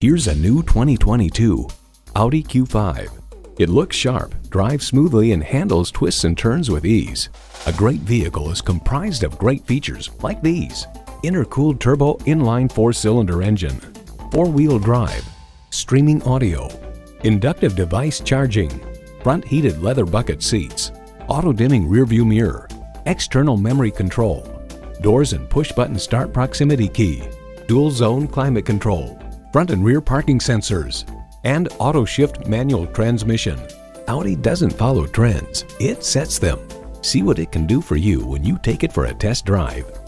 Here's a new 2022 Audi Q5. It looks sharp, drives smoothly, and handles twists and turns with ease. A great vehicle is comprised of great features like these: intercooled turbo inline 4-cylinder engine, 4-wheel drive, streaming audio, inductive device charging, front heated leather bucket seats, auto-dimming rearview mirror, external memory control, doors and push-button start proximity key, dual-zone climate control, front and rear parking sensors, and auto shift manual transmission. Audi doesn't follow trends, it sets them. See what it can do for you when you take it for a test drive.